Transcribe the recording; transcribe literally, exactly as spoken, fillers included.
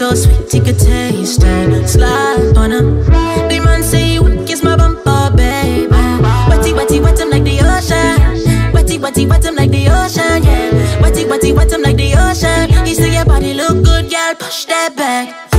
so sweet, take a taste and slide on them. The man say you would kiss my bumper, baby. Wetty, wetty, wet him like the ocean. Wetty, wetty, wet him like the ocean, yeah. Wetty, wetty, wet him like the ocean. He say your body look good, girl, push that back.